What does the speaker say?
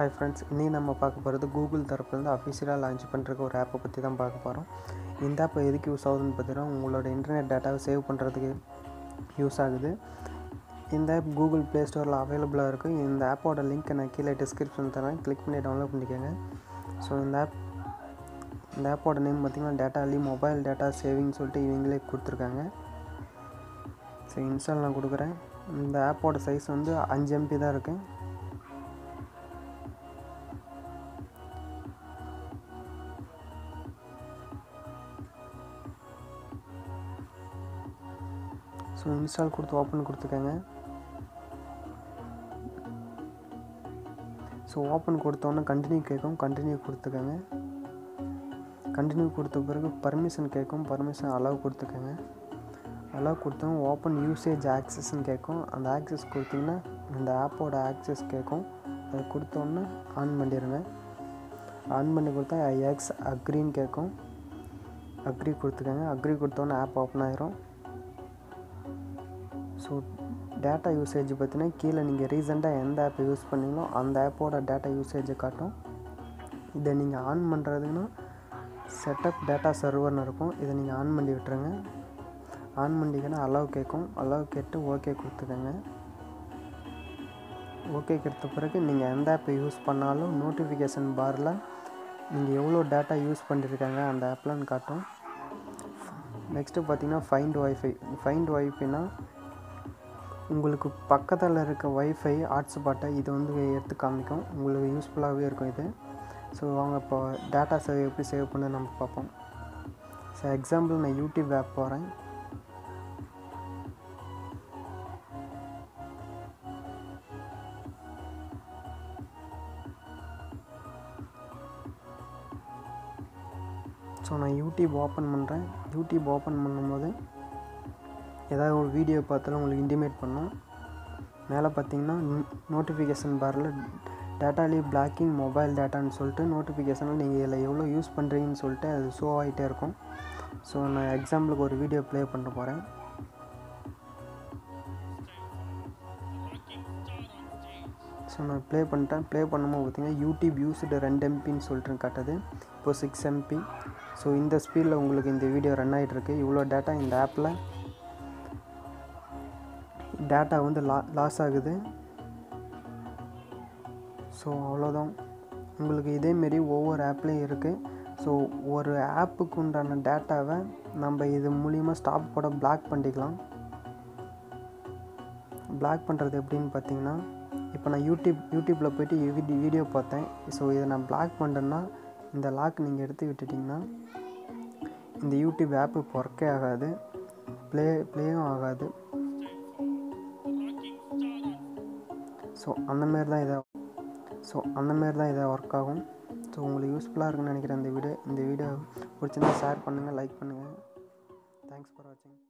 Hi friends, today we will talk about Google officially launch an app. This app is used to internet data save this app Google Play Store available. This app link in the description. Click on download. So this app name is data mobile data saving. So install the app size is 5 MB. So install கொடுத்து open கொடுத்துக்கங்க. So open கொடுத்தோம்னா continue கேக்கும், continue கொடுத்துக்கங்க. Continue கொடுத்த பிறகு permission கேக்கும், permission allow கொடுத்துக்கங்க. allow கொடுத்தா ஓபன் யூசேஜ் access ன்னு கேக்கும். அந்த access கொடுத்தீங்கன்னா இந்த ஆப்போட access கேக்கும். அது கொடுத்தோம்னா ஆன் பண்ணிடுங்க. ஆன் பண்ணி கொடுத்தா I agree ன்னு கேக்கும். agree கொடுத்துக்கங்க. agree கொடுத்தோம்னா ஆப் ஓபன் ஆயிரும். So data usage pathina keela neenga recent ah end app use panningalo and app oda data usage kaatum idha neenga on pandradhuna setup data server nu irukum idha neenga on pandi vittrunga on pandikana allow kekum allow kettu okay kuduthunga okay kedutha peragu neenga end app use pannalo notification bar la neenga evlo data use pandirukanga and app la kaatum next pathina find wifi find wifi na உங்களுக்கு பக்கத்தில் இருக்க wifi ஹாட்ஸ்பாட்டை இது வந்து எடுத்து காமிக்கும் உங்களுக்கு யூஸ்ஃபுல்லாகவே இருக்கும் இது ஸோ அவங்க இப்போ டேட்டா சேவ் எப்படி சேவ் பண்ண நம்ம பார்ப்போம் ஸோ எக்ஸாம்பிள் நான் யூடியூப் ஆப் போகிறேன் ஸோ நான் யூடியூப் ஓப்பன் பண்ணுறேன் யூடியூப் ஓப்பன் பண்ணும்போது ஏதாவது ஒரு வீடியோ பார்த்தாலும் உங்களுக்கு இன்டிமேட் பண்ணும் மேலே பார்த்தீங்கன்னா நோட்டிஃபிகேஷன் பாரில் டேட்டாலி பிளாக்கிங் மொபைல் டேட்டான்னு சொல்லிட்டு நோட்டிஃபிகேஷனில் நீங்கள் இதில் எவ்வளோ யூஸ் பண்ணுறீங்கன்னு சொல்லிட்டு அது ஷோ ஆகிட்டே இருக்கும் ஸோ நான் எக்ஸாம்பிளுக்கு ஒரு வீடியோ ப்ளே பண்ண போகிறேன் ஸோ நான் ப்ளே பண்ணிட்டேன் ப்ளே பண்ணும்போது பார்த்தீங்கன்னா யூடியூப் யூஸ்டு 2 MBன்னு சொல்லிட்டு காட்டுது இப்போது 6 MB ஸோ இந்த ஸ்பீடில் உங்களுக்கு இந்த வீடியோ ரன் ஆகிட்ருக்கு இவ்வளோ டேட்டா இந்த ஆப்பில் டேட்டா வந்து லாஸ் ஆகுது ஸோ அவ்வளோதான் உங்களுக்கு இதேமாரி ஒவ்வொரு ஆப்லேயும் இருக்குது ஸோ ஒரு ஆப்புக்கு உண்டான டேட்டாவை நம்ம இது மூலிமா ஸ்டாப் கூட பிளாக் பண்ணிக்கலாம் பிளாக் பண்ணுறது எப்படின்னு பார்த்தீங்கன்னா இப்போ நான் யூடியூப்பில் போய்ட்டு வீடியோ பார்த்தேன் ஸோ இதை நான் பிளாக் பண்ணுறேன்னா இந்த லாக் நீங்கள் எடுத்து விட்டுட்டிங்கன்னா இந்த யூடியூப் ஆப்பு ஒர்க்கே ஆகாது ப்ளேயும் ஆகாது ஸோ அந்தமாரி தான் இதாக ஒர்க் ஆகும் ஸோ உங்களுக்கு யூஸ்ஃபுல்லாக இருக்குன்னு நினைக்கிறேன் இந்த வீடியோ பிடிச்சிருந்தா ஷேர் பண்ணுங்கள் லைக் பண்ணுங்கள் தேங்க்ஸ் ஃபார் வாட்சிங்